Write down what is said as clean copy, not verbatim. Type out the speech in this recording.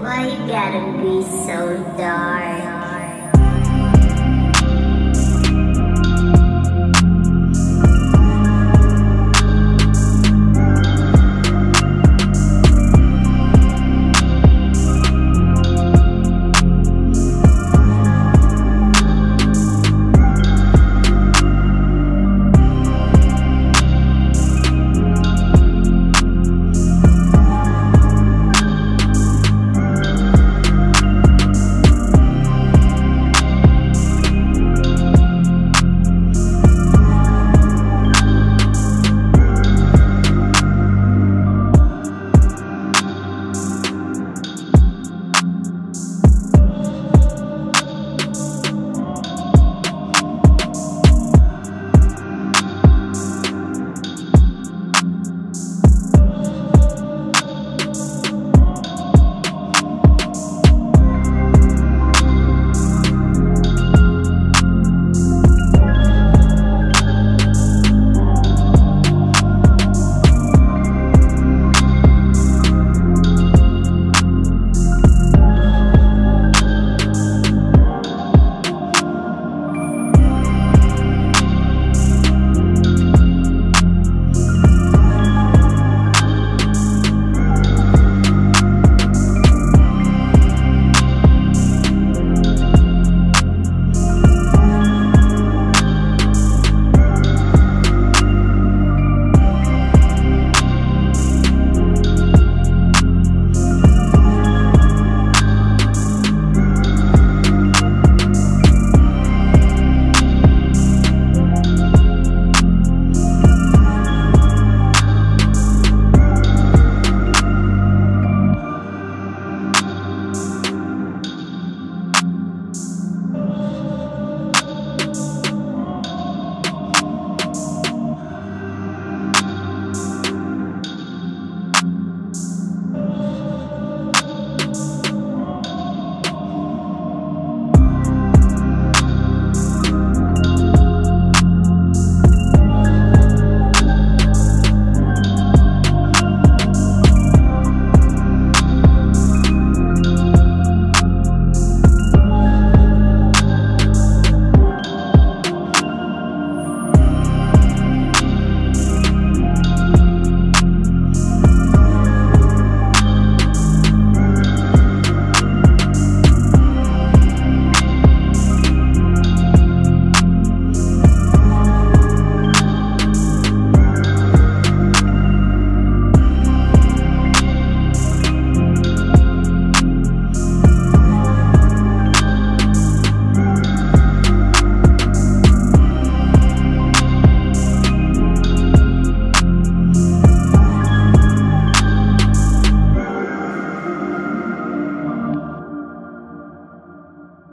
Why you gotta be so dark?